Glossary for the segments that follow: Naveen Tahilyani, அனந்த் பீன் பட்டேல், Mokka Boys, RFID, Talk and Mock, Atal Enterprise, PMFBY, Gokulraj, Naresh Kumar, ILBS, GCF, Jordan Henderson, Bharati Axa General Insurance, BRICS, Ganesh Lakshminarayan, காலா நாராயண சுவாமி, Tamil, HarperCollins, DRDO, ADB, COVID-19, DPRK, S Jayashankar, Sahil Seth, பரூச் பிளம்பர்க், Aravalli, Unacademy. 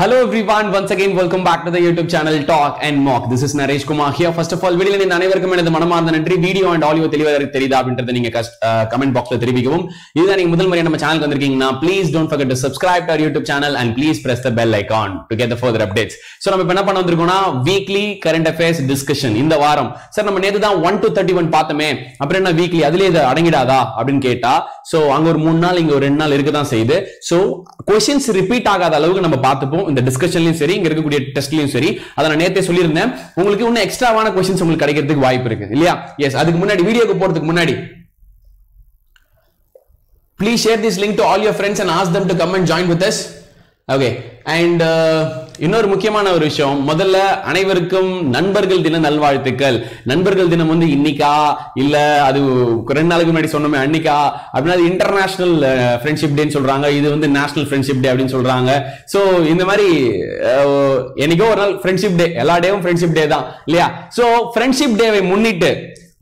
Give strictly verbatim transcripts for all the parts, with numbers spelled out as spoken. Hello everyone, once again welcome back to the YouTube channel Talk and Mock. This is Naresh Kumar here. First of all, video in அனைவருக்கும் எனது மனமார்ந்த நன்றி. Video and audio தெளிவா தெரியுதா அப்படின்றத நீங்க comment பாக்ஸ்ல தெரிவிக்கவும். இதுதான் நீங்க முதல் முறையா நம்ம சேனலுக்கு வந்திருக்கீங்கன்னா please don't forget to subscribe to our YouTube channel and please press the bell icon to get the further updates. So நம்ம இப்ப என்ன பண்ண வந்திருக்கோம்னா weekly current affairs discussion இந்த வாரம். சார் நம்ம நேத்து தான் one to thirty-one பார்த்தமே. அப்புறம் என்ன weekly அதுல இது அடங்கிடாதா அப்படினு கேட்டா சோ அங்க ஒரு மூணு நாள் இங்க ஒரு ரெண்டு நாள் இருக்க தான் செய்யுது. சோ क्वेश्चंस ரிப்பீட் ஆகாத அளவுக்கு நம்ம பாத்துப்போம். இந்த டிஸ்கஷன்லயும் சரி இங்க இருக்கக்கூடிய டெஸ்ட்லயும் சரி அத நான் நேத்தே சொல்லியிருந்தேன். உங்களுக்கு இன்னும் எக்ஸ்ட்ராவான क्वेश्चंस உங்களுக்கு கிடைக்கிறதுக்கு வாய்ப்பு இருக்கு இல்லையா? எஸ், அதுக்கு முன்னாடி வீடியோக்கு போறதுக்கு முன்னாடி please share this link to all your friends and ask them to come and join with us. Okay, and uh, இன்னொரு முக்கியமான ஒரு விஷயம், முதல்ல அனைவருக்கும் நண்பர்கள் தின நல்வாழ்த்துக்கள். நண்பர்கள் தினம் வந்து இன்னைக்கா இல்ல அது ரெண்டு நாளுக்கு முன்னாடி சொன்னோமே அன்னைக்கா அப்படின்னா அது இன்டர்நேஷனல் ஃப்ரெண்ட்ஷிப் டேன்னு சொல்றாங்க, இது வந்து நேஷனல் ஃப்ரெண்ட்ஷிப் டே அப்படின்னு சொல்றாங்க. ஸோ இந்த மாதிரி என்னைக்கோ ஒரு நாள் ஃப்ரெண்ட்ஷிப் டே, எல்லா டேவும் ஃப்ரெண்ட்ஷிப் டே தான் இல்லையா? ஸோ ஃப்ரெண்ட்ஷிப் டேவை முன்னிட்டு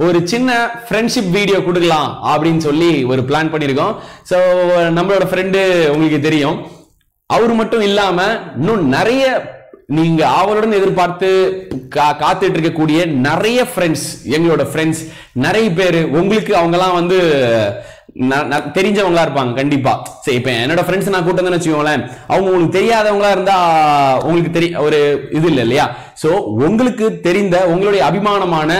ஒரு சின்ன ஃப்ரெண்ட்ஷிப் வீடியோ கொடுக்கலாம் அப்படின்னு சொல்லி ஒரு பிளான் பண்ணியிருக்கோம். ஸோ நம்மளோட ஃப்ரெண்டு உங்களுக்கு தெரியும், அவர் மட்டும் இல்லாம இன்னும் நிறைய நீங்க ஆவலுடன் எதிர்பார்த்து காத்துட்டு இருக்கக்கூடிய நிறைய ஃப்ரெண்ட்ஸ், எங்களோட ஃப்ரெண்ட்ஸ் நிறைய பேரு உங்களுக்கு அவங்க எல்லாம் வந்து தெரிஞ்சவங்களா இருப்பாங்க கண்டிப்பா. சரி, இப்ப என்னோட ஃப்ரெண்ட்ஸ் நான் கூட்டம்னு வச்சுக்கோங்களேன், அவங்க உங்களுக்கு தெரியாதவங்களா இருந்தா உங்களுக்கு தெரிய ஒரு இது இல்லை இல்லையா? சோ உங்களுக்கு தெரிந்த உங்களுடைய அபிமானமான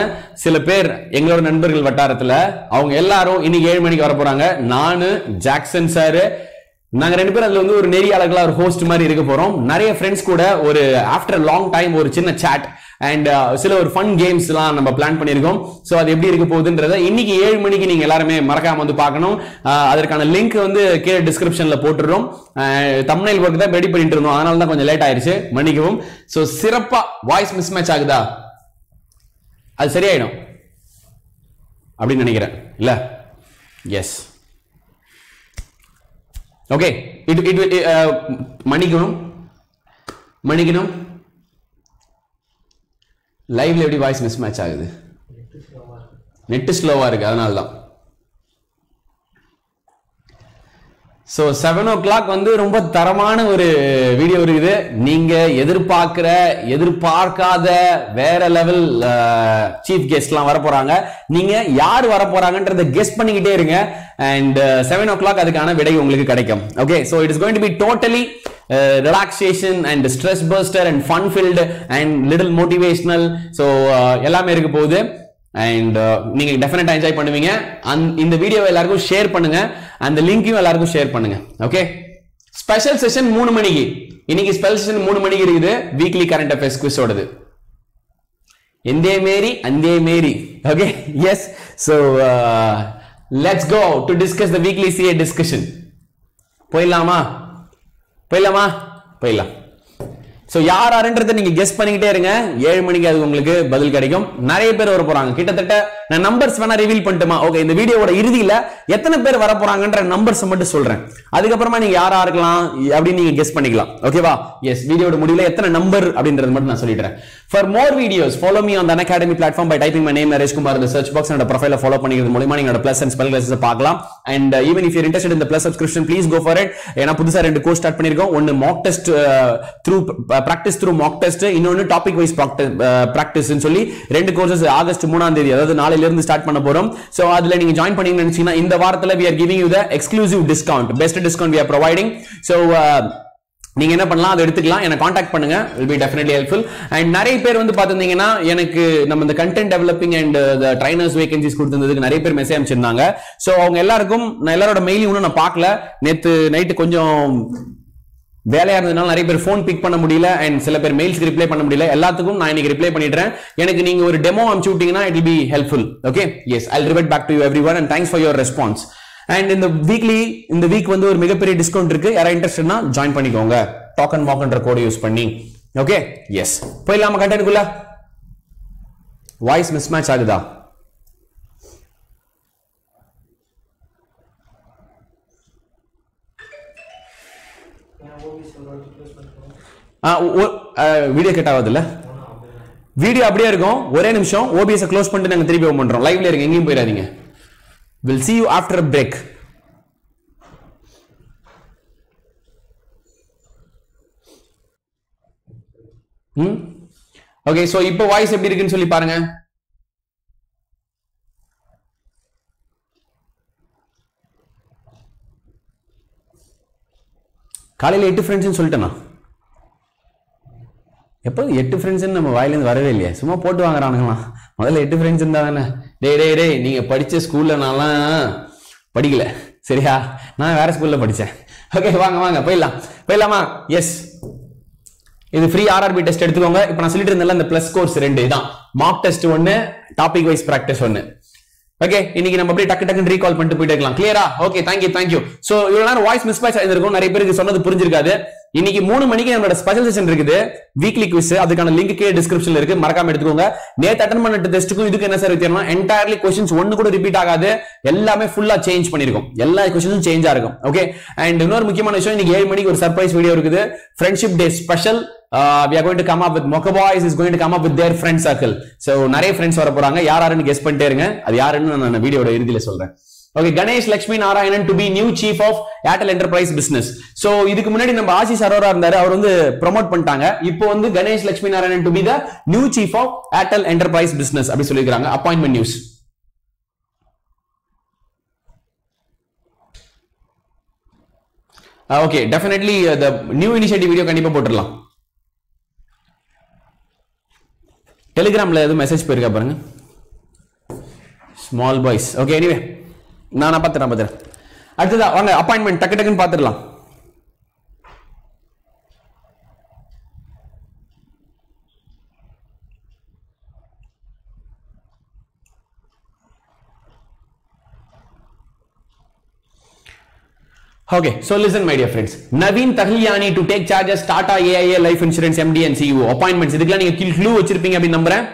சில பேர் எங்களோட நண்பர்கள் வட்டாரத்துல அவங்க எல்லாரும் இன்னைக்கு ஏழு மணிக்கு வர போறாங்க. நானு ஜாக்சன் சாரு நாங்க ரெண்டு பேரும் அதுல வந்து ஒரு நெறியாளர்களா ஒரு ஹோஸ்ட் மாதிரி இருக்க போறோம். நிறைய ஃப்ரெண்ட்ஸ் கூட ஒரு ஆஃப்டர் லாங் டைம் ஒரு சின்ன சாட் அண்ட் சில ஒரு ஃபன் கேம்ஸ் எல்லாம் நம்ம பிளான் பண்ணியிருக்கோம். ஸோ அது எப்படி இருக்க போகுதுன்றத இன்னைக்கு ஏழு மணிக்கு நீங்க எல்லாருமே மறக்காம வந்து பார்க்கணும். அதற்கான லிங்க் வந்து கீழே டிஸ்கிரிப்ஷன்ல போட்டுடுறோம். தம்ப்நெயில் ஒர்க் தான் ரெடி பண்ணிட்டு இருந்தோம், அதனால தான் கொஞ்சம் லேட் ஆயிருச்சு, மன்னிக்கவும். ஸோ சிறப்பா வாய்ஸ் மிஸ் மேட்ச் ஆகுதா? அது சரியாயிடும் அப்படின்னு நினைக்கிறேன் இல்ல? Yes, okay. இட் இட் மணிக்கணும் மணிக்கணும் லைவ்ல எப்படி வாய்ஸ் மிஸ் மேட்ச் ஆகுது? நெட் ஸ்லோவா இருக்கு, அதனால தான். ஸோ செவன் ஓ கிளாக் வந்து ரொம்ப தரமான ஒரு வீடியோ இருக்குது. நீங்க எதிர்பார்க்கிற எதிர்பார்க்காத வேற லெவல் சீஃப் கெஸ்ட் எல்லாம் வர போறாங்க. நீங்க யார் வர போறாங்கன்றத கெஸ்ட் பண்ணிக்கிட்டே இருங்க அண்ட் செவன் ஓ கிளாக் அதுக்கான விடை உங்களுக்கு கிடைக்கும். Okay, so it's going to be totally Uh, relaxation and stress buster and fun filled and little motivational. So எல்லாமே இருக்க போகுது and நீங்க டெஃபினட்டா என்ஜாய் பண்ணுவீங்க. இந்த வீடியோவை எல்லாருக்கும் ஷேர் பண்ணுங்க, அந்த லிங்கையும் எல்லாருக்கும் ஷேர் பண்ணுங்க. ஓகே, ஸ்பெஷல் செஷன் மூணு மணிக்கு இன்னைக்கு ஸ்பெஷல் செஷன் மூணு மணிக்கு இருக்குது. வீக்லி கரண்ட் அஃபேர்ஸ் குவிஸ் ஓடுது. எந்தே மேரி அந்தே மேரி. Okay, yes. So let's go to discuss the weekly CA discussion. போயிடலாமா போயிடலாமா போயிடலாம். ஸோ யார் யாருன்றதை நீங்க கெஸ்ட் பண்ணிக்கிட்டே இருங்க. ஏழு மணிக்கு அது உங்களுக்கு பதில் கிடைக்கும். நிறைய பேர் வர போறாங்க, கிட்டத்தட்ட நான் நம்பர்ஸ் வேணா ரிவீல் பண்ணிட்டுமா? ஓகே, இந்த வீடியோவோட இறுதியில எத்தனை பேர் வர போறாங்கன்ற நம்பர்ஸ் மட்டும் சொல்றேன், அதுக்கப்புறமா நீங்க யாரா இருக்கலாம் அப்படின்னு நீங்க கெஸ்ட் பண்ணிக்கலாம். ஓகேவா? எஸ், வீடியோட முடியல எத்தனை நம்பர் அப்படின்றது மட்டும் நான் சொல்லிடுறேன். For more videos follow me on Academy platform by typing my name Naresh Kumar இந்த சர்ச் பாக்ஸ். என்னோட ப்ரொஃபைல ஃபாலோ பண்ணிக்கிறது மூலமா நீங்களோட பிளஸ் அண்ட் ஸ்பெல் கிளாஸஸ் பார்க்கலாம். And even if you're interested in the plus subscription please go for it. ஏன்னா புதுசா ரெண்டு கோர்ஸ் ஸ்டார்ட் பண்ணிருக்கோம். ஒன்னு mock test through practice through mock test, இன்னொன்னு டாபிக் வைஸ் பிராக்டிஸ் சொல்லி ரெண்டு கோர்சஸ் ஆகஸ்ட் மூணாம் தேதி அதாவது நாளையில இருந்து ஸ்டார்ட் பண்ண போறோம். சோ அதுல நீங்க ஜாயின் பண்ணீங்கன்னு நினைச்சீங்கன்னா இந்த வாரத்துல we are giving you the exclusive discount, best discount we are providing. So நீங்க என்ன பண்ணலாம், அதை எடுத்துக்கலாம். எனக்கு காண்டாக்ட் பண்ணுங்க, will be definitely helpful. And நிறைய பேர் வந்து பாத்துருந்தீங்கன்னா எனக்கு நம்ம இந்த content developing and trainers vacancies கொடுத்துருந்ததுக்கு நிறைய பேர் மெசேஜ் அனுப்பிச்சிருந்தாங்க. சோ அவங்க எல்லாருக்கும் நான் எல்லாரோட மெயிலையும் இன்னும் நான் பார்க்கல. நேத்து நைட்டு கொஞ்சம் வேலையா இருந்ததுனால நிறைய பேர் ஃபோன் பிக் பண்ண முடியல அண்ட் சில பேர் மெயில்ஸ்க்கு ரிப்ளை பண்ண முடியல. எல்லாத்துக்கும் நான் இன்னைக்கு ரிப்ளை பண்ணிடுறேன். எனக்கு நீங்க ஒரு டெமோ அனுப்பிச்சு விட்டீங்கன்னா it will be helpful. Okay, yes, I will revert back to you everyone and thanks for your response. And இந்த வீக்லி இந்த வீக் வந்து ஒரு மிகப்பெரிய டிஸ்கவுண்ட் இருக்கு. யாராவது இன்ட்ரெஸ்டட்னா ஜாயின் பண்ணிக்கோங்க, டாக் அண்ட் மாக்ன்ற கோடை யூஸ் பண்ணி. ஓகே, எஸ், போயிடலாமா கண்டென்ட்குள்ள? வாய்ஸ் மிஸ் மேட்ச் ஆகுதா? வீடியோ கட் ஆகுது இல்ல? வீடியோ அப்படியே இருக்கும். ஒரே நிமிஷம் ஓபிஎஸ் க்ளோஸ் பண்ணிட்டு நாங்க திருப்பி ஓபன் பண்றோம். லைவ்ல இருங்க, எங்கேயும் போயிடாதீங்க. We'll see you after a break. ம் ஓகே சோ இப்போ வாய்ஸ் எப்படி இருக்குன்னு சொல்லி பாருங்க. காலையில எட்டு ஃப்ரெண்ட்ஸ்னு சொல்லிட்டேனா? எப்போ எட்டு ஃப்ரெண்ட்ஸ்னு நம்ம வாயிலேருந்து வரவே இல்லையே, சும்மா போட்டு வாங்குறானுங்களா? முதல்ல எட்டு ஃப்ரெண்ட்ஸ் இருந்தா தானே. டே டே டே நீங்க படிச்ச ஸ்கூல்ல நான்லாம் படிக்கல சரியா, நான் வேற ஸ்கூல்ல படித்தேன். ஓகே வாங்க வாங்க போயிடலாம் போயிடலாமா? எஸ் இது ஃப்ரீ ஆர்ஆர்பி டெஸ்ட் எடுத்துக்கோங்க. இப்போ நான் சொல்லிட்டு இருந்தேன்ல இந்த பிளஸ் கோர்ஸ் ரெண்டு தான், மார்க் டெஸ்ட் ஒன்று, டாபிக் வைஸ் ப்ராக்டிஸ் ஒன்று. ஓகே இன்னைக்கு நம்ம அப்படியே டக்கு டக்குன்னு ரீகால் பண்ணிட்டு போயிட்டு இருக்கலாம். கிளியரா? Okay thank you thank you. சோ இவ்வளவு நேரம் வாய்ஸ் மிஸ் பேட்ச் ஆயிருக்கும், நிறைய பேருக்கு சொன்னது புரிஞ்சிருக்காது. இன்னைக்கு மூணு மணிக்கு நம்மளோட ஸ்பெஷல் செஷன் இருக்குது, வீக்லி குவிஸ். அதுக்கான லிங்க் கீழே டிஸ்கிரிப்ஷன்ல இருக்கு, மறக்காம எடுத்துக்கோங்க. நேத்து அட்டெண்ட் பண்ண டெஸ்ட்டுக்கும் இதுக்கு என்ன சார் வித்தியாசம்னா, என்டையர்லி கொஸ்டின்ஸ் ஒன்னு கூட ரிப்பீட் ஆகாது, எல்லாமே ஃபுல்லா சேஞ்ச் பண்ணிருக்கும், எல்லா கொஸ்டின்ஸும் சேஞ்சா இருக்கும். ஓகே அண்ட் இன்னொரு முக்கியமான விஷயம், இன்னைக்கு ஏழு மணிக்கு ஒரு சர்ப்ரைஸ் வீடியோ இருக்குது, friendship day special. Uh, we are going to come up with Mokka Boys is going to come up with their friend circle. So நிறைய friends வர போறாங்க, யார் யாருன்னு கெஸ் பண்ணிட்டே இருங்க, அது யாருன்னு நான் வீடியோட இறுதியில சொல்றேன். Okay, Ganesh Lakshminarayan to be new chief of Atal Enterprise business. So இதுக்கு முன்னாடி நம்ம ஆசி சரோரா இருந்தாரு, அவர் வந்து ப்ரோமோட் பண்ணிட்டாங்க. இப்போ வந்து Ganesh Lakshminarayan to be the new chief of Atal Enterprise business அப்படி சொல்லிருக்காங்க. Appointment news. Okay definitely the new initiative video கண்டிப்பா போட்டுடலாம். டெலிகிராமில் எதுவும் மெசேஜ் போயிருக்கா பாருங்க, ஸ்மால் பாய்ஸ். ஓகே எனிவே நான் பார்த்துறேன் பார்த்துறேன் அடுத்ததான் வாங்க அப்பாயின்மெண்ட் டக்கு டக்குன்னு பார்த்துடலாம். Okay, so listen my dear friends, Naveen Tahilyani to take charge as Tata A A A Life Insurance M D and C E O appointments. இதுக்குலாம் நீங்க க்ளூ வச்சிருப்பீங்க அப்படி நம்பறேன்.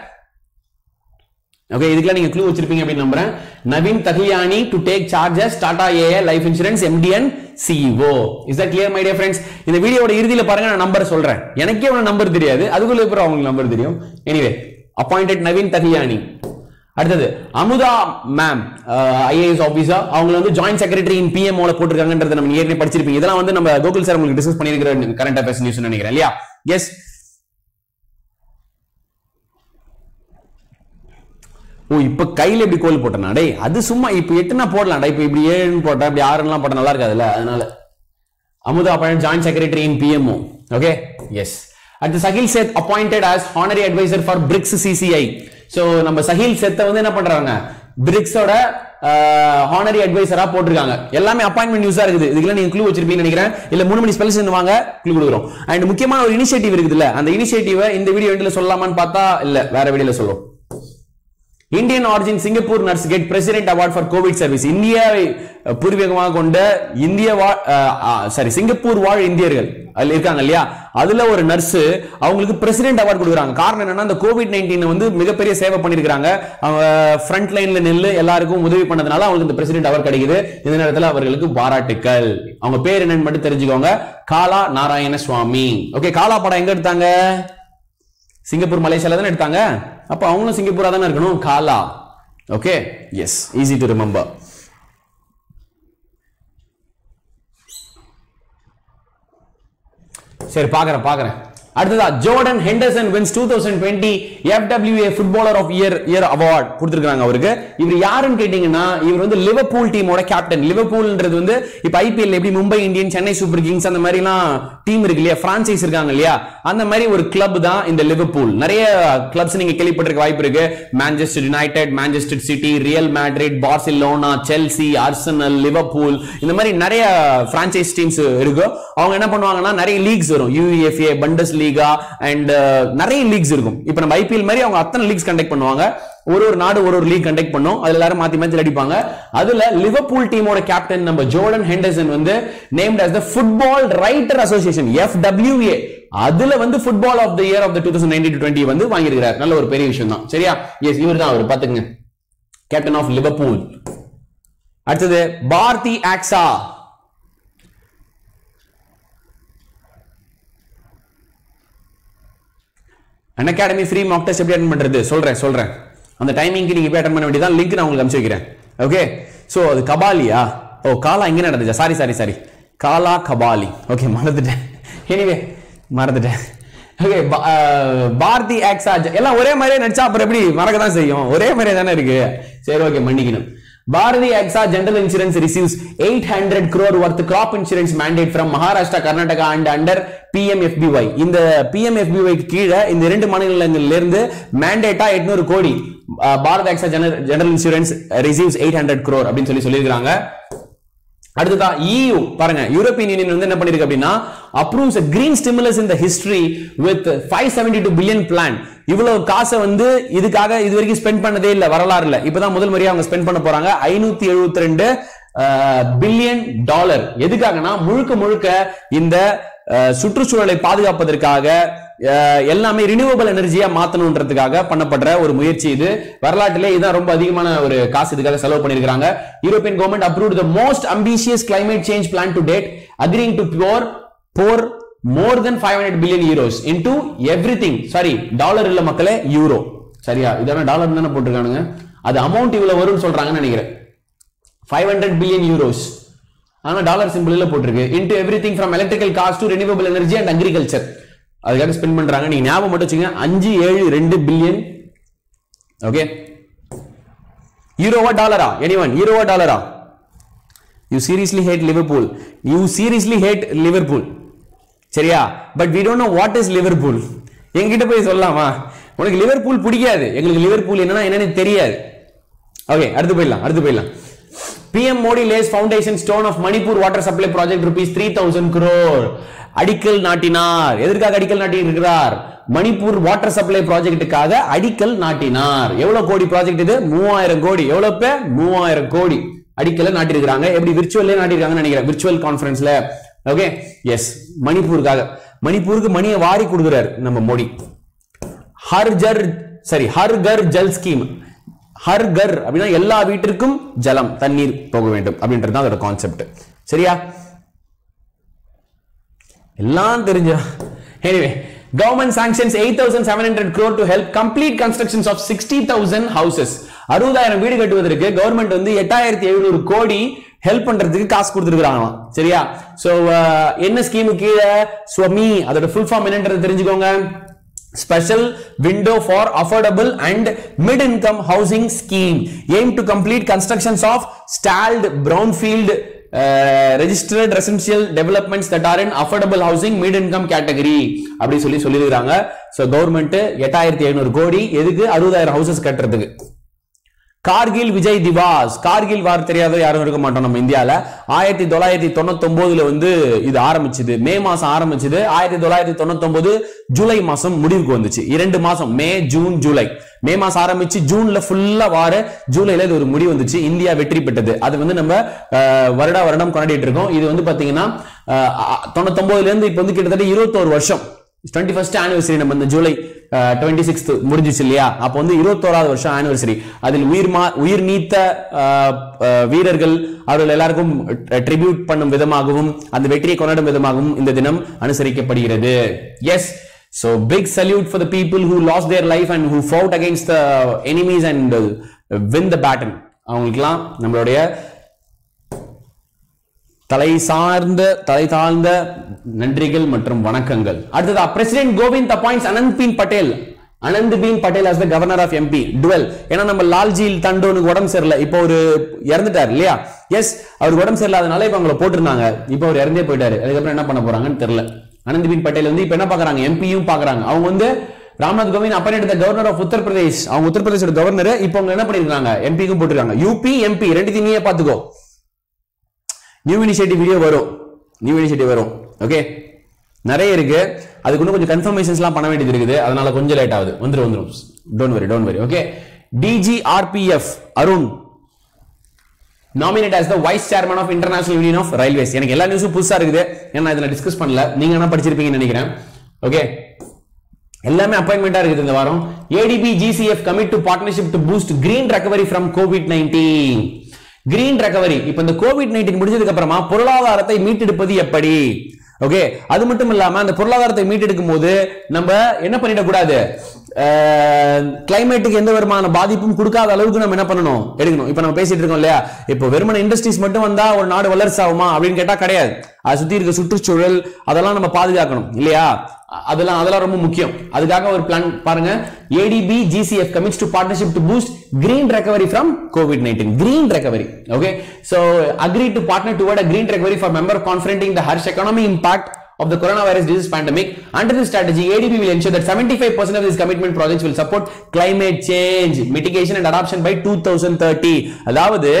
Okay, இதுக்குலாம் நீங்க க்ளூ வச்சிருப்பீங்க அப்படி நம்பறேன். Naveen Tahilyani to take charge as Tata A A A Life Insurance M D and C E O. Is that clear my dear friends? இந்த வீடியோவோட இறுதியில பாருங்க, நான் நம்பர் சொல்றேன். எனக்கே அவன நம்பர் தெரியாது, அதுக்குள்ள இப்ப அவங்களுக்கு நம்பர் தெரியும். Anyway, appointed Naveen Tahilyani. அடுத்தது அமுதா மேம் ஐஏஎஸ் ஆஃபீஸர், அவங்க வந்து ஜாயிண்ட் செக்ரட்டரி இன் பிஎம்ஓல போட்டிருக்காங்கன்றது நம்ம ஏற்கனவே படிச்சிருப்பீங்க. இதெல்லாம் வந்து நம்ம கோகுல் சார் உங்களுக்கு டிஸ்கஸ் பண்ணிருக்கிற கரண்ட் அஃபேர்ஸ் நியூஸ் நினைக்கிறேன் இல்லையா? எஸ் ஓ இப்ப கையில இப்படி கோல் போட்டனா? டே அது சும்மா இப்ப எட்டுனா போடலாம்டா, இப்ப இப்படி ஏழுன்னு போட்டா இப்படி ஆறுலாம் போட்டா நல்லா இருக்காதுல்ல, அதனால Amudha appoint joint secretary in PMO. Okay yes அடுத்து Sahil Seth appointed as honorary advisor for BRICS C C I. So நம்ம Sahil Seth வந்து என்ன பண்றாங்க, பிரிக்ஸோட ஹானரி அட்வைசரா போட்டிருக்காங்க. எல்லாமே அப்பாயின்மெண்ட் நியூஸா இருக்குது, இதுக்குலாம் நீங்க க்ளூ வச்சிருப்பீங்கன்னு நினைக்கிறேன். இல்ல மூணு மணி ஸ்பெஷல் வாங்க க்ளூ கொடுக்குறோம். அண்ட் முக்கியமான ஒரு இனிஷியேட்டிவ் இருக்குதுல்ல, அந்த இனிஷியேட்டிவ் இந்த வீடியோ எண்டில் சொல்லலாமான்னு பார்த்தா இல்ல வேற வீடியோல சொல்லுவோம். Indian origin Singapore nurse get president award for Covid service. இந்தியாவை பூர்வீகமாக கொண்ட இந்திய சாரி சிங்கப்பூர் வாழ் இந்தியர்கள் அதுல இருக்காங்க இல்லையா, அதுல ஒரு நர்ஸ் அவங்களுக்கு பிரசிடென்ட் அவார்டு கொடுக்குறாங்க. காரணம் என்னன்னா இந்த கோவிட் நைன்டீன் வந்து மிகப்பெரிய சேவை பண்ணிருக்காங்க, அவங்க ஃப்ரண்ட் லைன்ல நின்று எல்லாருக்கும் உதவி பண்ணதுனால அவங்களுக்கு இந்த பிரசிடென்ட் அவார்டு கிடைக்குது. இந்த நேரத்தில் அவர்களுக்கு பாராட்டுக்கள். அவங்க பேர் என்னன்னு மட்டும் தெரிஞ்சுக்கோங்க, காலா நாராயண சுவாமி. ஓகே காலா படம் எங்க எடுத்தாங்க? சிங்கப்பூர் மலேசியால தானே எடுத்தாங்க, அப்ப அவங்களும் சிங்கப்பூரா தானே இருக்கணும் Kaala. Okay yes easy to remember. சரி பாக்குறேன் பாக்குறேன். அடுத்ததா Jordan Henderson wins twenty twenty F W A Footballer of Year Year Award கொடுத்திருக்காங்க அவருக்கு. இவர் யாருன்னு கேட்டீங்கன்னா, இவர் வந்து லிவர்பூல் டீமோட கேப்டன். லிவர்பூல்ன்றது வந்து இப்ப ஐபிஎல் எப்படி Mumbai Indians, Chennai Super Kings அந்த மாதிரி எல்லாம் டீம் இருக்கு இல்லையா, பிரான்சைஸ் இருக்காங்க இல்லையா, அந்த மாதிரி ஒரு கிளப் தான் இந்த லிவர்பூல். நிறைய கிளப்ஸ் நீங்க கேள்விப்பட்டிருக்க வாய்ப்பு இருக்கு, Manchester United, Manchester City, Real Madrid, Barcelona, Chelsea, Arsenal, Liverpool, இந்த மாதிரி நிறைய பிரான்சைஸ் டீம்ஸ் இருக்கு. அவங்க என்ன பண்ணுவாங்கன்னா நிறைய லீக்ஸ் வரும், யுஎஃப்ஏ, பண்டஸ் லீகா அண்ட் நிறைய லீக்ஸ் இருக்கும். இப்ப நம்ம ஐபிஎல் மாதிரி அவங்க அத்தனை லீக்ஸ் கண்டக்ட் பண்ணுவாங்க, ஒரு ஒரு நாடு ஒரு ஒரு லீக் கண்டக்ட் பண்ணோம், அதுல எல்லாரும் மாத்தி மாத்தி அடிப்பாங்க. அதுல லிவர்பூல் டீமோட கேப்டன் நம்ம Jordan Henderson வந்து named as the Football Writer Association F W A, அதுல வந்து Football of the Year of the twenty nineteen to twenty வந்து வாங்கி இருக்காரு. நல்ல ஒரு பெரிய விஷயம் தான் சரியா? எஸ் இவர்தான் அவர், பாத்துக்கங்க, கேப்டன் ஆஃப் லிவர்பூல். அடுத்தது Bharati Axa. Academy free mock test எப்படி அட்டெண்ட் பண்றது சொல்றேன் சொல்றேன். அந்த டைமிங்க்கு நீங்க போய் அட்டெண்ட் பண்ண வேண்டியதான், லிங்க் நான் உங்களுக்கு அனுப்பிச்சு வைக்கிறேன். ஓகே சோ அது கபாலியா? ஓ காலா இங்க நடந்துச்சா? Sorry sorry sorry Kaala Kabali. Okay மறந்துட்டேன், எனிவே மறந்துட்டேன். பாரதி ஆக்ஸா எல்லாம் ஒரே மாதிரியே நடிச்சா அப்புறம் எப்படி மறக்க தான் செய்யும், ஒரே மாதிரியே தானே இருக்கு. சரி ஓகே மன்னிக்கணும். Bharati Axa General Insurance receives eight hundred crore worth crop insurance mandate from Maharashtra, Karnataka and under P M F B Y. In the P M F B Y கீழ இந்த இரண்டு மாநிலங்களில இருந்து mandate-ஆ எட்நூறு கோடி Bharati Axa General Insurance receives eight hundred crore அப்படினு சொல்லி சொல்லிருக்காங்க. அடுத்ததா E U பாருங்க, யூரோப்பியன் யூனியன் வந்து என்ன பண்ணிருக்கு அப்படினா approves a green stimulus in the history with five hundred seventy-two billion plan. இவ்வளவு காசை வந்து இதுக்காக இது வரைக்கும் ஸ்பெண்ட் பண்ணதே இல்ல வரலாறு இல்ல, இப்பதான் முதல் முறையா அவங்க ஸ்பெண்ட் பண்ண போறாங்க ஐநூத்தி எழுபத்தி ரெண்டு பில்லியன் டாலர். எதுக்காகனா முழுக்க முழுக்க இந்த சுற்றுச்சூழலை பாதுகாப்பதற்காக எல்லாமே ரினியூவபிள் எனர்ஜியா மாத்தணும்ன்றதுக்காக பண்ணப்படுற ஒரு முயற்சி இது. வரலாற்றிலே இதான் ரொம்ப அதிகமான ஒரு காசு இதுக்காக செலவு பண்ணிருக்காங்க. European government approved the most ambitious climate change plan to date, agreeing to pure pour more than five hundred billion euros into everything, sorry dollar இல்ல மக்களே euro, சரியா இதான dollar தான போட்டுருக்கானுங்க, அது amount இவ்வளவு வரும்னு சொல்றாங்கன்னு நினைக்கிறேன். five hundred billion euros ஆனா dollar symbol இல்ல போட்டுருக்கு. into everything from electrical cars to renewable energy and agriculture அதுக்காக ஸ்பெண்ட் பண்றாங்க. நீங்க ஞாபகம் மட்டும் வச்சுங்க five seventy-two billion. okay, யூரோவா டாலரா anyone, யூரோவா டாலரா? you seriously hate Liverpool, you seriously hate Liverpool சரியா? But we don't know what is Liverpool. என்கிட்ட போய் சொல்லலாமா உங்களுக்கு லிவர்பூல் பிடிக்காது, எங்களுக்கு லிவர்பூல் என்னன்னா என்னன்னு தெரியாது. ஓகே அடுத்து போயிடலாம், அடுத்து போயிடலாம். P M Modi lays foundation stone of Manipur water supply project rupees three thousand crore. அடிக்கல் நாட்டினார். எதற்காக அடிக்கல் நாட்டி இருக்கிறார்? மணிப்பூர் வாட்டர் சப்ளை ப்ராஜெக்டுக்காக அடிக்கல் நாட்டினார். எவ்வளவு கோடி ப்ராஜெக்ட் இது? மூவாயிரம் கோடி. எவ்வளவு பே? மூவாயிரம் கோடி அடிக்கல நாட்டி இருக்கிறாங்க. எப்படி விர்ச்சுவல்லே நாட்டி இருக்காங்கன்னு நினைக்கிறேன், விர்ச்சுவல் கான்ஃபரன்ஸ்ல. ஓகே எஸ், மணிப்பூருக்காக மணிப்பூருக்கு மணியை வாரி கொடுக்குறாரு நம்ம மோடி. ஹர் ஜர் சரி ஹர் கர் ஜல் ஸ்கீம். ஹர் கர் அப்படின்னா எல்லா வீட்டிற்கும் ஜலம் தண்ணீர் போக வேண்டும் அப்படின்றது தான் அதோட கான்செப்ட், சரியா? எல்லாம் தெரிஞ்சா. Anyway government sanctions eight thousand seven hundred crore to help complete constructions of sixty thousand houses. அறுபதாயிரம் வீடு கட்டுவதற்கு கவர்மெண்ட் வந்து எட்டாயிரத்தி எழுநூறு கோடி ஹெல்ப் பண்றதுக்கு காசு கொடுத்துருக்காங்க, சரியா? சோ என்ன ஸ்கீமு கீழே ஸ்வமி, அதோட ஃபுல் ஃபார்ம் என்னன்றது தெரிஞ்சுக்கோங்க. Special window for affordable and mid income housing scheme aim to complete constructions of stalled brownfield registered residential developments that are in affordable housing mid income category அப்படி சொல்லி சொல்லியிருக்காங்க. So government எட்டாயிரத்தி எழுநூறு கோடி எதுக்கு? அறுபதாயிரம் ஹவுசஸ் கட்டுறதுக்கு. கார்கில் விஜய் திவாஸ், கார்கில் வார் தெரியாத யாரும் இருக்க மாட்டோம் நம்ம இந்தியால. ஆயிரத்தி தொள்ளாயிரத்தி தொண்ணூத்தி ஒன்பதுல வந்து இது ஆரம்பிச்சது, மே மாசம் ஆரம்பிச்சது. ஆயிரத்தி தொள்ளாயிரத்தி தொண்ணூத்தி ஒன்பது ஜூலை மாசம் முடிவுக்கு வந்துச்சு. இரண்டு மாசம் மே ஜூன் ஜூலை, மே மாசம் ஆரம்பிச்சு ஜூன்ல ஃபுல்லா வார, ஜூலைல இது ஒரு முடிவு வந்துச்சு, இந்தியா வெற்றி பெற்றது. அது வந்து நம்ம வருடா வருடம் கொண்டாடிட்டு இருக்கோம். இது வந்து பாத்தீங்கன்னா தொண்ணூத்தி ஒன்பதுல இருந்து இப்ப வந்து கிட்டத்தட்ட இருபத்தோரு வருஷம். டுவெண்ட்டி ஃபர்ஸ்ட் ஆனிவர்சரி நம்ம இந்த ஜூலை டுவெண்ட்டி சிக்ஸ்த் முடிஞ்சிச்சு இல்லையா? அப்போ வந்து இருபத்தோராவது வருஷம் ஆனிவர்சரி. அதில் உயிர் மா உயிர் நீத்த வீரர்கள் அவர்கள் எல்லாருக்கும் ட்ரிபியூட் பண்ணும் விதமாகவும் அந்த வெற்றியை கொண்டாடும் விதமாகவும் இந்த தினம் அனுசரிக்கப்படுகிறது. Yes, so big salute for the people who lost their life and who fought against the enemies and win the battle. அவங்களுக்கெல்லாம் நம்மளுடைய தலை சார்ந்த தலை தாழ்ந்த நன்றிகள் மற்றும் வணக்கங்கள். அடுத்ததா president Kovind appoints அனந்த் பீன் பட்டேல், அனந்த் பீன் பட்டேல் as the governor of M P டுவெல். ஏன்னா நம்ம லால்ஜி தண்டோனுக்கு உடம்பு சரியில்லை, இப்போ ஒரு இறந்துட்டார் இல்லையா? எஸ், அவர் உடம்பு சரியில்லாதனால இப்ப அவங்களை போட்டிருந்தாங்க, இப்போ அவர் இறந்தே போயிட்டாரு. அதுக்கப்புறம் என்ன பண்ண போறாங்கன்னு தெரியல. அனந்த் பீன் பட்டேல் வந்து இப்ப என்ன பாக்குறாங்க, எம்பியும் பாக்குறாங்க. அவங்க வந்து ராம்நாத் கோவிந்த் அப்ப எடுத்த கவர்னர் ஆஃப் உத்தரப்பிரதேஷ், அவங்க உத்தரப்பிரதேசோட கவர்னர். இப்போ அவங்க என்ன பண்ணிருக்காங்க, எம்பிக்கும் போட்டிருக்காங்க. யூபி எம்பி ரெண்டுத்தையும் நீயே பாத்துக்கோ. நியூ இனிஷியேட்டிவ் வீடியோ வரும், நியூ இனிஷியேட்டிவ் வரும். ஓகே நிறைய இருக்கு, அதுக்கு இன்னும் கொஞ்சம் கன்ஃபர்மேஷன்ஸ்லாம் பண்ண வேண்டியது இருக்குது, அதனால கொஞ்சம் லேட் ஆகுது. வந்துடும் வந்துடும், don't worry don't worry. Okay DGRPF Arun nominate as the vice chairman of International Union of Railways. எனக்கு எல்லா நியூஸும் புதுசா இருக்குது, ஏன்னா இதில் டிஸ்கஸ் பண்ணல, நீங்க என்ன படிச்சிருப்பீங்கன்னு நினைக்கிறேன். ஓகே எல்லாமே அப்பாயின்மெண்டா இருக்குது இந்த வாரம். ADB GCF commit to partnership to boost green recovery from COVID nineteen. Green recovery இப்ப இந்த கோவிட் நைன்டீன் முடிஞ்சதுக்கு அப்புறமா பொருளாதாரத்தை மீட்டெடுப்பது எப்படி? ஓகே அது மட்டும் இல்லாம அந்த பொருளாதாரத்தை மீட்டெடுக்கும் போது நம்ம என்ன பண்ணிடக்கூடாது, climate க்கு எந்த விதமான பாதிப்பும் கொடுக்காத அளவுக்கு நாம என்ன பண்ணணும் எடுக்கணும். இப்போ நாம பேசிட்டு இருக்கோம் இல்லையா, இப்போ வெறுமன இண்டஸ்ட்ரீஸ் மட்டும் வந்தா ஒரு நாடு வளர்ச்சி ஆகுமா அப்படினு கேட்டா கிடையாது. அது சுத்தி இருக்க சுற்றுச்சூழல் அதெல்லாம் நம்ம பாதுகாக்கணும் இல்லையா, அதெல்லாம் அதெல்லாம் ரொம்ப முக்கியம். அதுக்காக ஒரு பிளான் பாருங்க. A D B G C F commits to partnership to boost green recovery from COVID nineteen. Green recovery, okay, so agree to partner toward a green recovery for member confronting the harsh economic impact of the coronavirus disease pandemic. Under this strategy, A D B will ensure that seventy-five percent of these commitment projects will support climate change mitigation and adoption by two thousand thirty. அதாவது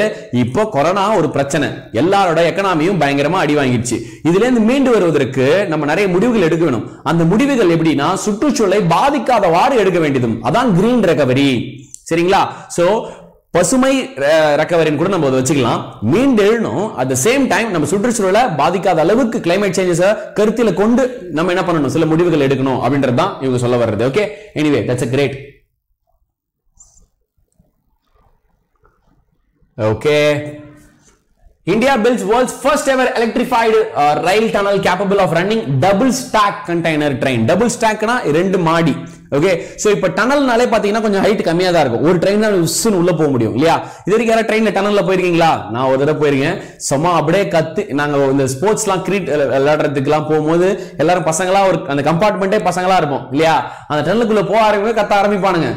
இப்போ corona ஒரு பிரச்சனை, எல்லாரோட எகனாமியும் பயங்கரமா அடி வாங்கிடுச்சு. இதுல இருந்து மீண்டு வருவதற்கு நம்ம நிறைய முடிவுகள் எடுக்க வேணும். அந்த முடிவுகள் எப்படின்னா சுற்றுச்சூழலை பாதிக்காதவாறு எடுக்க வேண்டியதும், அதான் கிரீன் ரெக்கவரி. சரிங்களா, சோ பசுமை ரெக்கவரின்னு கூட நம்ம அதை வச்சுக்கலாம். மீண்டெழுணும் அட் த சேம் டைம் நம்ம சுற்றுச்சூழலை பாதிக்காத அளவுக்கு கிளைமேட் சேஞ்சஸை கருத்தில் கொண்டு நம்ம என்ன பண்ணணும், சில முடிவுகள் எடுக்கணும் அப்படின்றது தான் இவங்க சொல்ல வர்றது. Okay, anyway that's a great. Okay, India builds world's first ever electrified uh, rail tunnel capable of running double stack container train. Double stack na rendu maadi, okay. So ipo tunnel naley pathina konjam height kammiya da irukum, or train na ussun ulla po mudiyum illaya. Idhukku yara train la tunnel la poirukingla? Na oru thada poiruken, summa abadiye kattu naanga indha sports la create elladradhukku la pogumbodhu ellarum pasangala or and compartment pasangala irupom illaya, and tunnel kulla po aaranga katta aarambipanga,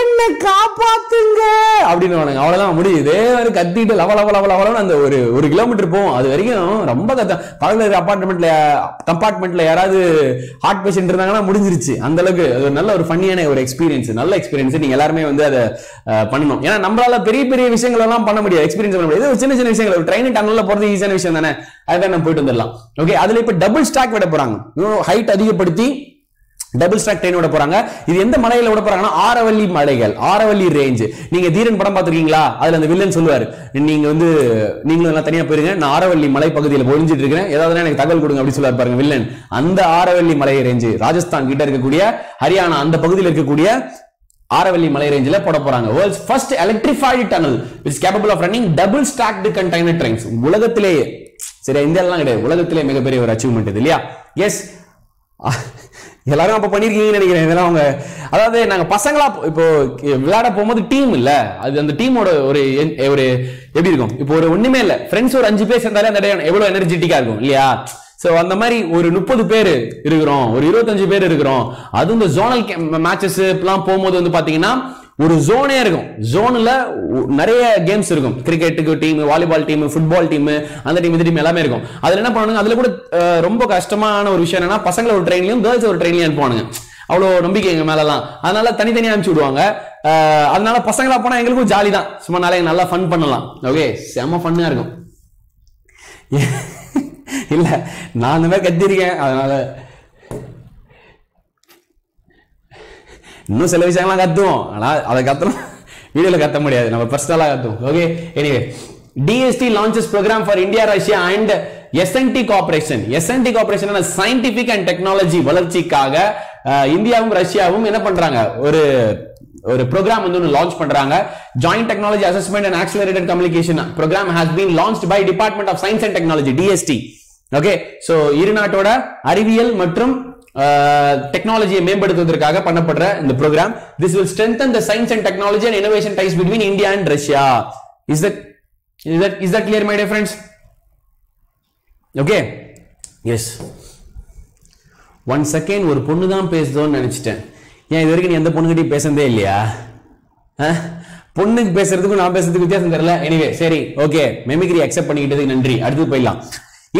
என்ன காப்பாத்துங்க அப்படின்னு அவ்வளவுதான் முடியுது. கத்திட்டு லவ லவ லவ லவ அந்த ஒரு ஒரு kilometre போவோம். அது வரைக்கும் ரொம்ப கத்த பக்கத்தில் அப்பார்ட்மெண்ட்ல கம்பார்ட்மெண்ட்ல யாராவது ஹார்ட் பேஷண்ட் இருந்தாங்கன்னா முடிஞ்சிருச்சு. அந்த அளவுக்கு அது நல்ல ஒரு ஃபன்னியான ஒரு எக்ஸ்பீரியன்ஸ், நல்ல எக்ஸ்பீரியன்ஸ். நீங்க எல்லாருமே வந்து அதை பண்ணணும். ஏன்னா நம்மளால பெரிய பெரிய விஷயங்கள் எல்லாம் பண்ண முடியாது, எக்ஸ்பீரியன்ஸ் பண்ண முடியாது. சின்ன சின்ன விஷயங்கள், ட்ரெயின் டன்னல்ல போறது ஈஸியான விஷயம் தானே, அதுதான் நம்ம போயிட்டு வந்துடலாம். ஓகே, அதுல இப்ப டபுள் ஸ்டாக் விட போறாங்க, ஹைட் அதிகப்படுத்தி டபுள் ஸ்டாக் ட்ரெயின் விட போறாங்க. இது எந்த மலையில விட போறாங்கன்னா ஆரவல்லி மலைகள், ஆரவல்லி ரேஞ்ச். நீங்க தீரன் படம் பாத்துருக்கீங்களா, அதுல அந்த வில்லன் சொல்லுவாரு, நீங்க வந்து நீங்களும் தனியா போயிருங்க, நான் ஆரவல்லி மலை பகுதியில் ஒழிஞ்சிட்டு இருக்கேன், ஏதாவது எனக்கு தகவல் கொடுங்க அப்படின்னு சொல்லுவாரு பாருங்க வில்லன். அந்த ஆரவல்லி மலை ரேஞ்சு ராஜஸ்தான் கிட்ட இருக்கக்கூடிய ஹரியானா அந்த பகுதியில் இருக்கக்கூடிய ஆரவல்லி மலை ரேஞ்சில போட போறாங்க. World's first electrified tunnel which is capable of running double stacked container trains. உலகத்திலேயே, சரி இந்தியாலாம் கிடையாது, உலகத்திலேயே மிகப்பெரிய ஒரு அச்சீவ்மெண்ட் இது இல்லையா. எஸ், எல்லாரும் அப்ப பண்ணிருக்கீங்கன்னு நினைக்கிறேன் இதெல்லாம். அவங்க அதாவது நாங்க பசங்களா இப்போ விளையாட போகும்போது டீம் இல்ல, அது அந்த டீமோட ஒரு ஒரு எப்படி இருக்கும், இப்போ ஒரு ஒண்ணுமே இல்ல, ஃப்ரெண்ட்ஸ் ஒரு அஞ்சு பேர் சேர்ந்தாலே அந்த எவ்வளவு எனர்ஜெட்டிக்கா இருக்கும் இல்லையா. சோ அந்த மாதிரி ஒரு முப்பது பேர் இருக்கிறோம், ஒரு இருபத்தஞ்சு பேர் இருக்கிறோம். அது இந்த ஜோனல் மேட்சஸ் எல்லாம் போகும்போது வந்து பாத்தீங்கன்னா ஒரு ஜோனே இருக்கும், ஜோன்ல நிறைய கேம்ஸ் இருக்கும், கிரிக்கெட்டுக்கு team, volleyball team, football team, அந்த டீம் இந்த டீம் எல்லாமே இருக்கும். அதுல என்ன பண்ணுவாங்க, அதுல கூட ரொம்ப கஷ்டமான ஒரு விஷயம் என்னன்னா பசங்களை ஒரு ட்ரெயின்லயும் கேர்ள்ஸ் ஒரு ட்ரெயின்லயும் அனுப்புவானுங்க, அவ்வளோ நம்பிக்கை எங்க மேலாம். அதனால தனித்தனியாக அனுப்பிச்சு விடுவாங்க. அதனால பசங்களா போனா எங்களுக்கும் ஜாலி தான், சும்மா நாளைக்கு நல்லா ஃபன் பண்ணலாம். ஓகே, செம ஃபன்னா இருக்கும் இல்ல, நான் அந்த மாதிரி கத்திருக்கேன். அதனால இன்னும் சில விஷயங்கள்லாம் கத்துவோம், ஆனா அதை கத்தணும் வீடியோல கத்த முடியாது, நம்ம பர்சனலா கத்துவோம். Okay, anyway D S T launches program for India, Russia and S and T Corporation. S and T Corporation என்ன scientific and technology வளர்ச்சிக்காக இந்தியாவும் ரஷ்யாவும் என்ன பண்றாங்க, ஒரு ஒரு ப்ரோக்ராம் வந்து லான்ச் பண்றாங்க. Joint Technology Assessment and Accelerated Communication program has been launched by Department of Science and Technology D S T. Okay, so இரு நாட்டோட அறிவியல் மற்றும் டெக்னாலஜியை மேம்படுத்துவதற்காக பண்ணப்படுற இந்த program. This will strengthen the science and technology and innovation ties between India and Russia. Is that is that is that clear my dear friends? Okay, yes. One second, ஒரு பொண்ணு தான் பேசுதோன்னு நினைச்சிட்டேன். ஏன் இது வரைக்கும் நீ எந்த பொண்ணுகிட்டையும் பேசுனதே இல்லையா? பொண்ணுக்கு பேசுறதுக்கும் நான் பேசுறதுக்கு வித்தியாசம் தெரியல. எனிவே சரி, ஓகே, மெமிக்ரி அக்செப்ட் பண்ணிக்கிட்டதுக்கு நன்றி. அடுத்து போயிடலாம்.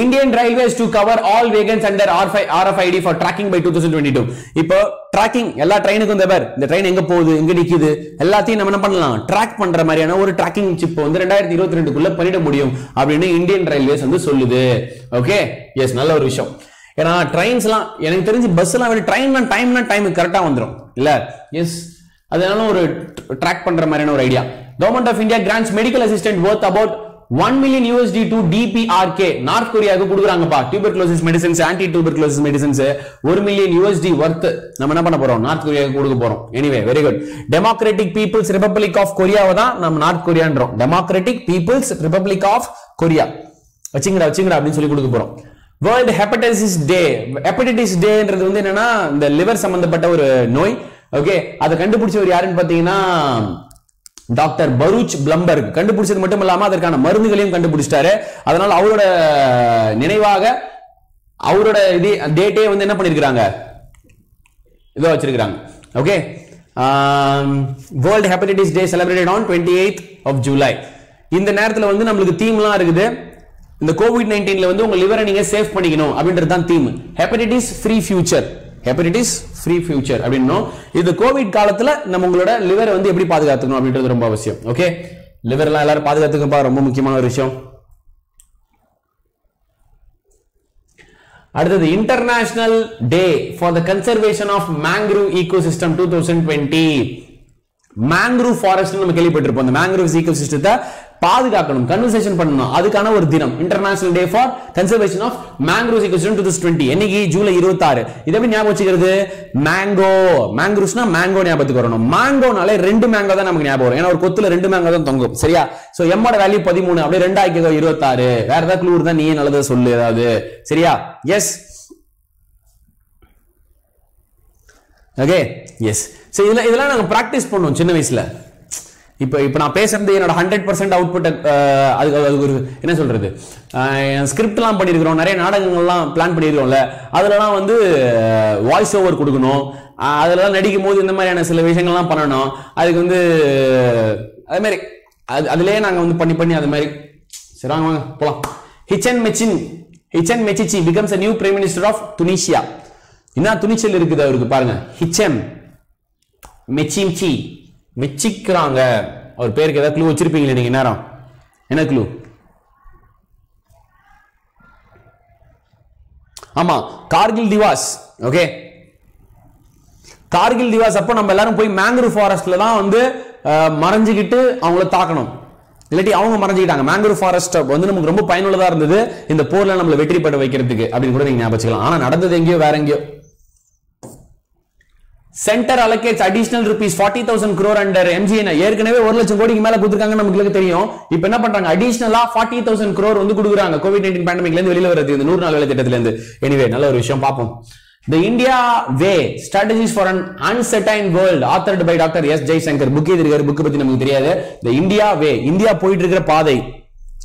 Indian Railways to cover all wagons under R F I D for tracking by twenty twenty-two. இப்போ tracking எல்லா ட்ரெயினுக்கும் தேவர், இந்த ட்ரெயின் எங்க போகுது எங்க நிக்குது எல்லாத்தையும் நம்ம என்ன பண்ணலாம், ட்ராக் பண்ற மாதிரியான ஒரு ட்ராக்கிங் சிப் வந்து twenty twenty-two குள்ள பண்ணிட முடியும் அப்படின்னு Indian Railways வந்து சொல்லுது. ஓகே, எஸ், நல்ல ஒரு விஷயம். ஏன்னா ட்ரெயின்ஸ்லாம் எனக்கு தெரிஞ்சு பஸ்லாம் ட்ரெயின்லாம் டைம்னா டைமுக்கு கரெக்டா வந்துடும் இல்ல. எஸ், அதனால ஒரு ட்ராக் பண்ற மாதிரியான ஒரு idea. Government of India grants medical assistance worth about one million U S D to D P R K. North கொரியாவுக்கு கொடுக்குறாங்கப்பா tuberculosis medicines, anti tuberculosis medicines one million U S D worth நம்ம என்ன பண்ண போறோம், north கொரியாவுக்கு கொடுக்க போறோம். Anyway very good. Democratic peoples republic of கொரியாவை தான் நம்ம நார்த் கொரியான்றோம். Democratic peoples republic of Korea வச்சுங்கடா வச்சுங்கடா அப்படின்னு சொல்லி கொடுக்க போறோம். World Hepatitis Day. ஹெப்படைட்டிஸ் டேன்றது வந்து என்னன்னா இந்த லிவர் சம்பந்தப்பட்ட ஒரு நோய். ஓகே அத கண்டுபிடிச்சவர் யாருன்னு பாத்தீங்கன்னா டாக்டர் பரூச் பிளம்பர்க். கண்டுபிடிச்சது மட்டும் இல்லாம அதற்கான மருந்துகளையும் கண்டுபிடிச்சிட்டாரு. அதனால அவரோட நினைவாக அவரோட இது டேட்டே வந்து என்ன பண்ணிருக்காங்க இத வச்சிருக்காங்க. Okay World Hepatitis Day celebrated on twenty-eighth of July. இந்த நேரத்துல வந்து நமக்கு தீம்லாம் இருக்குது. இந்த கோவிட் நைன்டீன்ல வந்து உங்க லிவரை நீங்க சேவ் பண்ணிக்கணும் அப்படின்றது தான் theme. Hepatitis free future, hepatitis free future அப்படினோ இது கோவிட் காலத்துல நம்ம உங்களோட லிவரை வந்து எப்படி பாதுகாத்துக்கணும் அப்படின்றது ரொம்ப அவசியம். ஓகே லிவர்லாம் எல்லாரும் பாதுகாத்துக்கப்பா ரொம்ப முக்கியமான ஒரு விஷயம். அடுத்தது international day for the conservation of mangrove ecosystem twenty twenty. Mangrove forest நம்ம கேள்விப்பட்டிருப்போம். அந்த மேங்க்ரூவ் ஈகோசிஸ்டத்தை பாதுகாக்கணும், கன்வர்சேஷன் பண்ணணும், அதுக்கான ஒரு தினம் international day for conservation of mangrove ecosystem twenty twenty. என்னைக்கு? ஜூலை இருபத்தி ஆறு. இதை எப்படி ஞாபகம் வச்சுக்கிறது? மேங்கோ, மேங்க்ரூவ்ஸ்னா மேங்கோ ஞாபகத்துக்கு வரணும். மேங்கோனாலே ரெண்டு மேங்கோ தான் நமக்கு ஞாபகம் வரும். ஏன்னா ஒரு கொத்துல ரெண்டு மேங்கோ தான் தொங்கும். சரியா? சோ எம்மோட வேல்யூ பதிமூணு, அப்படியே ரெண்டாயிரத்தி இருபத்தி ஆறு. வேற ஏதாவது க்ளூ தான் நீயே நல்லதை சொல்லு ஏதாவது. சரியா? S okay yes. சோ இதெல்லாம் இதெல்லாம் நாங்க பிராக்டிஸ் பண்ணுவோம் சின்ன வயசுல. இப்போ இப்போ நான் பேசுறது என்னோட ஹண்ட்ரட் பர்சன்ட் அவுட்புட். அது அதுக்கு ஒரு என்ன சொல்றது, ஸ்கிரிப்ட்லாம் பண்ணியிருக்கிறோம், நிறைய நாடகங்கள்லாம் பிளான் பண்ணியிருக்கோம்ல, அதுலலாம் வந்து வாய்ஸ் ஓவர் கொடுக்கணும், அதுலலாம் நடிக்கும் போது இந்த மாதிரியான சில விஷயங்கள்லாம் பண்ணணும். அதுக்கு வந்து அது மாதிரி அது அதுலேயே நாங்கள் வந்து பண்ணி பண்ணி அது மாதிரி. சரி வாங்க வாங்க போகலாம். Hichem Mechichi Hichem Mechichi becomes a new prime minister of Tunisia. என்ன துணிச்சல் இருக்குது அவருக்கு பாருங்க. ஹிட்செம் மெச்சிச்சி மெச்சிக்கிறாங்க. அவர் பேருக்கு ஏதாவது க்ளூ வச்சிருப்பீங்களே நீங்க நேரம். என்ன க்ளூ? ஆமா கார்கில் திவாஸ். ஓகே கார்கில் திவாஸ் அப்ப நம்ம எல்லாரும் போய் மேங்க்ரூவ் ஃபாரஸ்ட்ல தான் வந்து மறைஞ்சிக்கிட்டு அவங்கள தாக்கணும். இல்லாட்டி அவங்க மறைஞ்சிக்கிட்டாங்க. மேங்க்ரூவ் ஃபாரஸ்ட் வந்து நமக்கு ரொம்ப பயனுள்ளதா இருந்தது இந்த போர்ல நம்மள வெற்றி பெற வைக்கிறதுக்கு அப்படின்னு கூட நீங்க ஞாபகம் வச்சுக்கலாம். ஆனா நடந்தது எங்கேயோ வேற எங்கேயோ. Centre allocates additional rupees forty thousand crore under M G N. ஏற்கனவே ஒரு லட்சம் கோடிக்கு மேல கொடுத்துருக்காங்க நமக்கு தெரியும். இப்போ என்ன பண்றாங்க? அடிஷனலா forty thousand crore வந்து கொடுக்குறாங்க கோவிட்-19 பேண்டமிக்ல இருந்து வெளியில வரது இந்த நூறு நாள் வேலை திட்டத்துல இருந்து. எனிவே நல்ல ஒரு விஷயம் பாப்போம். The India Way Strategies for an Uncertain World authored by Doctor S Jayashankar. Book எதிர்க்காரு, புக் பத்தி நமக்கு தெரியாது. The India Way, இந்தியா போயிட்டு இருக்கிற பாதை,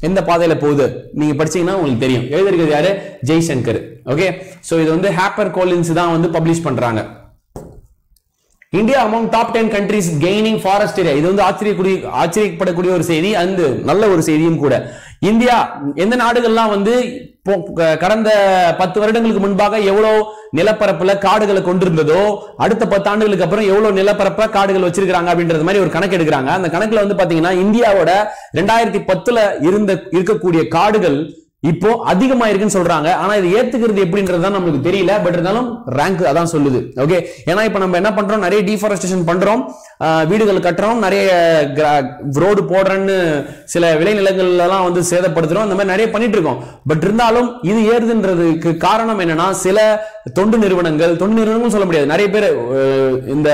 எந்த பாதையில போகுது நீங்க படிச்சீங்கன்னா உங்களுக்கு தெரியும். எழுதிருக்கிறது யாரு? ஜெய்சங்கர். ஓகே சோ இது வந்து ஹாப்பர் கோலின்ஸ் தான் வந்து பப்ளிஷ் பண்றாங்க. India among top ten countries gaining forest area. இது வந்து ஆச்சரியக்கூடிய ஆச்சரியப்படக்கூடிய ஒரு செய்தி, அந்த நல்ல ஒரு செய்தியும் கூட. இந்தியா எந்த நாடுகள்லாம் வந்து கடந்த பத்து வருடங்களுக்கு முன்பாக எவ்வளவு நிலப்பரப்புல காடுகளை கொண்டிருந்ததோ அடுத்த பத்தாண்டுகளுக்கு அப்புறம் எவ்வளவு நிலப்பரப்ப காடுகள் வச்சிருக்காங்க அப்படின்றது மாதிரி ஒரு கணக்கு எடுக்கிறாங்க. அந்த கணக்குல வந்து பாத்தீங்கன்னா இந்தியாவோட ரெண்டாயிரத்தி பத்துல இருந்த இருக்கக்கூடிய காடுகள் இப்போ அதிகமா இருக்குன்னு சொல்றாங்க. ஆனா இது ஏத்துக்கிறது எப்படின்றதுதான் நமக்கு தெரியல. பட் இருந்தாலும் ரேங்க் அதான் சொல்லுது. ஓகே ஏன்னா இப்ப நம்ம என்ன பண்றோம், நிறைய டிஃபாரஸ்டேஷன் பண்றோம், வீடுகள் கட்டுறோம், நிறைய ரோடு போடுறோன்னு சில விளைநிலங்கள்ல எல்லாம் வந்து சேதப்படுத்துறோம், அந்த மாதிரி நிறைய பண்ணிட்டு இருக்கோம். பட் இருந்தாலும் இது ஏறுதுன்றதுக்கு காரணம் என்னன்னா சில தொண்டு நிறுவனங்கள், தொண்டு நிறுவனங்கள் சொல்ல முடியாது, நிறைய பேர் இந்த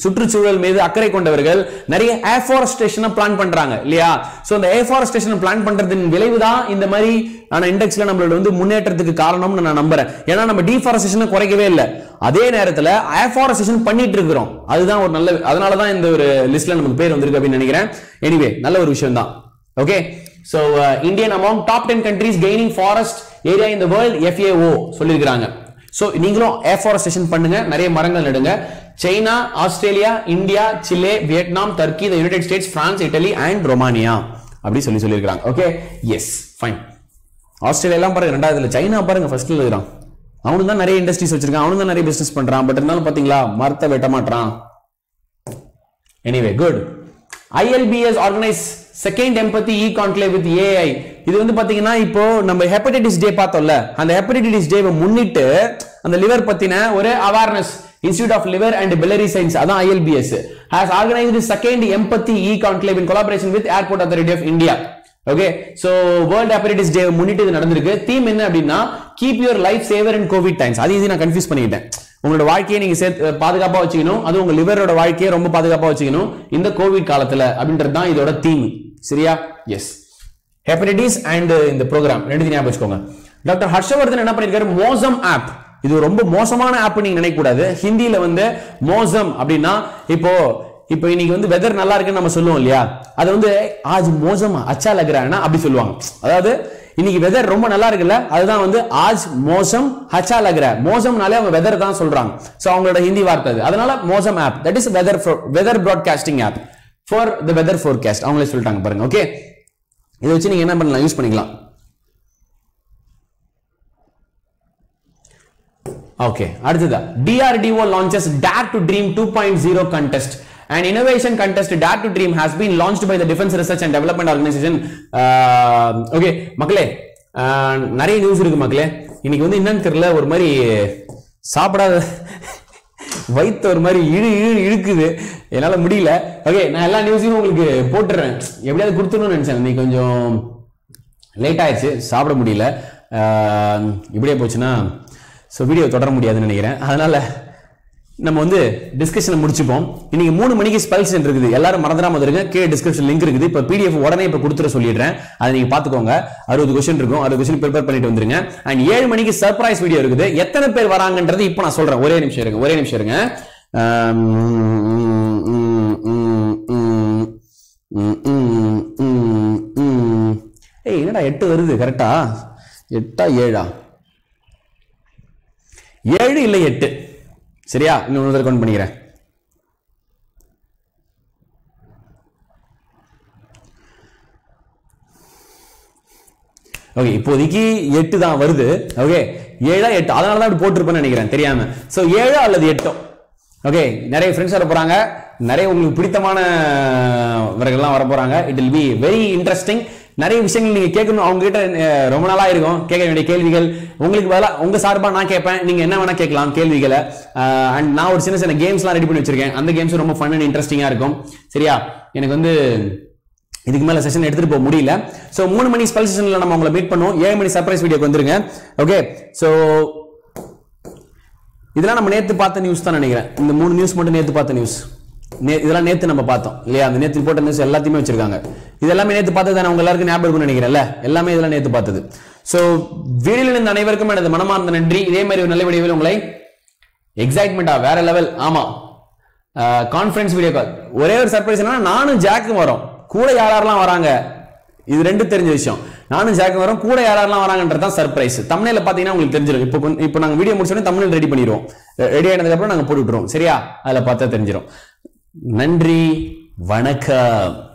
சுற்றுச்சூழல் மீது அக்கறை கொண்டவர்கள் நிறைய ஏஃபாரஸ்டேஷனை பிளான் பண்றாங்க இல்லையா? சோ அந்த ஏஃபாரஸ்டேஷனை பிளான் பண்றதின் விளைவுதான் இந்த மாதிரி ஆனா இண்டெக்ஸ்ல நம்மளோட வந்து முன்னேற்றத்துக்கு காரணம்னு நான் நம்புறேன். ஏன்னா நம்ம டிஃபாரஸ்டேஷனை குறைக்கவே இல்லை, அதே நேரத்துல ஏஃபாரஸ்டேஷன் பண்ணிட்டு இருக்கிறோம். அதுதான் ஒரு நல்ல, அதனாலதான் இந்த ஒரு லிஸ்ட்ல நமக்கு பேர் வந்திருக்கு அப்படின்னு நினைக்கிறேன். எனிவே நல்ல ஒரு விஷயம் தான். Okay so Indian among top ten countries gaining forest area in the world FAO சொல்லியிருக்கிறாங்க. சோ நீங்களும் ஏஃபாரஸ்டேஷன் பண்ணுங்க, நிறைய மரங்கள் நடுங்க. China, Australia, India, Chile, Vietnam, Turkey, the United States, France, Italy and Romania அப்படி சொல்லி சொல்லியிருக்காங்க. Okay yes fine. ஆஸ்திரேலியா எல்லாம் பாருங்க ரெண்டாவதுல, சைனா பாருங்க ஃபர்ஸ்ட்ல இருக்கிறான். அவனுக்கு தான் நிறைய இண்டஸ்ட்ரீஸ் வச்சிருக்கான், அவனுக்கு தான் நிறைய பிசினஸ் பண்றான். பட் இருந்தாலும் பாத்தீங்களா மரத்தை வெட்ட மாட்டான். Anyway good. ILBS organise second எம்பத்தி இ கான்க்ளேவ் வித் ஏஐ. இது வந்து பாத்தீங்கன்னா இப்போ நம்ம ஹெப்படைட்டிஸ் டே பார்த்தோம்ல, அந்த ஹெப்படைட்டிஸ் டேவை முன்னிட்டு அந்த லிவர் பத்தின ஒரு awareness Institute of Liver and Biliary Science, அதான் I L B S, has organized the second Empathy E-Conclave in collaboration with Airport Authority of India. Okay, so World Hepatitis Day முன்னிட்டு இது நடந்திருக்கு. Theme என்ன அப்படின்னா keep your life saver in COVID times. அது easy நான் confuse பண்ணிட்டேன். உங்களோட வாழ்க்கையை நீங்க பாதுகாப்பா வச்சுக்கணும், அது உங்க லிவரோட வாழ்க்கையை ரொம்ப பாதுகாப்பா வச்சுக்கணும் இந்த கோவிட் காலத்துல அப்படின்றது தான் இதோட தீம். சரியா? எஸ் ஹெப்படைட்டிஸ் அண்ட் இந்த ப்ரோக்ராம் ரெண்டு ஞாபகம் வச்சுக்கோங்க. டாக்டர் ஹர்ஷவர்தன் என்ன பண்ணிருக்காரு? மோசம் ஆப் இது ரொம்ப மோசமான ஆப் நீங்க நினைக்க கூடாது. ஹிந்தியில வந்து மோசம் அப்படினா இப்போ இப்போ இன்னைக்கு வந்து வெதர் நல்லா இருக்குன்னு நம்ம சொல்லுவோம் இல்லையா, அது வந்து आज மோசமா அச்சா லகரானா அப்படி சொல்லுவாங்க. அதாவது இன்னைக்கு வெதர் ரொம்ப நல்லா இருக்குல்ல, அதுதான் வந்து आज மோசம் அச்சா லகரா. மோசம்னாலே அவங்க வெதர் தான் சொல்றாங்க. சோ அவங்களோட ஹிந்தி வார்த்தை அது. அதனால Mausam app that is weather weather broadcasting app for the weather forecast அவங்களே சொல்லிட்டாங்க பாருங்க. ஓகே, இத வச்சு நீங்க என்ன பண்ணலாம், யூஸ் பண்ணிக்கலாம். ஓகே, அடுத்ததா D R D O launches Dare to Dream two point oh contest. An innovation contest Dare to Dream has been launched by the Defense Research and Development Organization. Okay மக்களே, நிறைய news இருக்கு மக்களே. இன்னைக்கு வந்து என்னன்னு தெரியல, ஒரு மாதிரி சாப்பிடாத வயிற்று ஒரு மாதிரி இழு இழு இழுக்குது, என்னால முடியல. ஓகே, நான் எல்லா நியூஸையும் உங்களுக்கு போட்டுறேன், எப்படியாவது கொடுத்துடணும்னு நினைச்சேன். இன்னைக்கு கொஞ்சம் லேட் ஆயிடுச்சு, சாப்பிட முடியல. இப்படியே போச்சுன்னா ஸோ வீடியோ தொடர முடியாதுன்னு நினைக்கிறேன். அதனால நம்ம வந்து டிஸ்கஷனை முடிச்சுப்போம். இன்னைக்கு மூணு மணிக்கு ஸ்பெல்ஸ் இருக்குது, எல்லாரும் மறந்துடாம இருங்க. கே டிஸ்கிரிப்ஷன் லிங்க் இருக்குது. இப்போ பிடிஎஃப் உடனே இப்போ கொடுத்துட சொல்லிடுறேன், அதை நீங்க பாத்துக்கோங்க. அறுபது கொஸ்டின் இருக்கும், அறுபது கொஸ்டின் ப்ரிப்பேர் பண்ணிட்டு வந்துருங்க. அண்ட் ஏழு மணிக்கு சர்ப்ரைஸ் வீடியோ இருக்குது. எத்தனை பேர் வராங்கன்றது இப்போ நான் சொல்றேன். ஒரே நிமிஷம் இருங்க, ஒரே நிமிஷம் இருங்க. ஏய் என்னடா எட்டு வருது கரெக்டா? எட்டா ஏழா? ஏழு இல்லை எட்டு, சரியா? இன்னொரு கவுண்ட் பண்ணிக்கிறேன். ஓகே, இப்போதைக்கு எட்டு தான் வருது. ஓகே, ஏழா எட்டு, அதனால தான் போட்டிருப்பேன்னு நினைக்கிறேன் தெரியாம. சோ ஏழோ அல்லது எட்டோ. ஓகே, நிறைய ஃப்ரெண்ட்ஸ் வர போறாங்க, நிறைய உங்களுக்கு பிடித்தமான வர்கள்லாம் வர போறாங்க. It will be very interesting. நிறைய விஷயங்கள் நீங்க கேட்கணும், அவங்க கிட்ட ரொம்ப நாளா இருக்கும் கேட்க வேண்டிய கேள்விகள். உங்களுக்கு வேலை உங்க சார்பா நான் கேட்பேன், நீங்க என்ன வேணா கேட்கலாம் கேள்விகளை. அண்ட் நான் ஒரு சின்ன சின்ன கேம்ஸ் எல்லாம் ரெடி பண்ணி வச்சிருக்கேன், அந்த கேம்ஸ் ரொம்ப ஃபன் அண்ட் இன்ட்ரெஸ்டிங்கா இருக்கும், சரியா? எனக்கு வந்து இதுக்கு மேல செஷன் எடுத்துட்டு போக முடியல. சோ மூணு மணி ஸ்பெல் செஷன்ல நம்ம உங்களை மீட் பண்ணுவோம். ஏழு மணி சர்ப்ரைஸ் வீடியோக்கு வந்துருங்க. ஓகே, சோ இதெல்லாம் நம்ம நேத்து பார்த்த நியூஸ் தான் நினைக்கிறேன். இந்த மூணு நியூஸ் மட்டும் நேத்து பார்த்த நியூஸ், இதெல்லாம் நேத்து நம்ம பார்த்தோம் இல்லையா? அந்த நேத்து போட்ட நியூஸ் எல்லாத்தையுமே வச்சிருக்காங்க. இது எல்லாமே நேத்து பார்த்தது, நான் உங்க எல்லாருக்கும் ஞாபகம் இருக்கும்னு நினைக்கிறேன்ல. எல்லாமே இதெல்லாம் நேத்து பார்த்தது. சோ வீடியோல இருந்த அனைவருக்கும் எனது மனமார்ந்த நன்றி. இதே மாதிரி ஒரு நல்ல வீடியோவில் உங்களை எக்ஸைட்மெண்டா வேற லெவல். ஆமா, கான்ஃபரன்ஸ் வீடியோ கால். ஒரே ஒரு சர்ப்ரைஸ் என்னன்னா, நானும் ஜாக்கும் வரோம். கூட யாரெல்லாம் வராங்க இது ரெண்டு தெரிஞ்ச விஷயம். நானும் ஜாக்கும் வரோம், கூட யாரெல்லாம் வராங்கன்றதான் சர்ப்ரைஸ். தமிழ்ல பாத்தீங்கன்னா உங்களுக்கு தெரிஞ்சிடும். இப்போ இப்போ நாங்க வீடியோ முடிச்சோடனே தமிழ் ரெடி பண்ணிடுவோம். ரெடி ஆனதுக்கு அப்புறம் நாங்க போட்டு விட்டுருவோம், சரியா? அதுல பார்த்தா தெரிஞ்சிடும். நன்றி, வணக்கம்.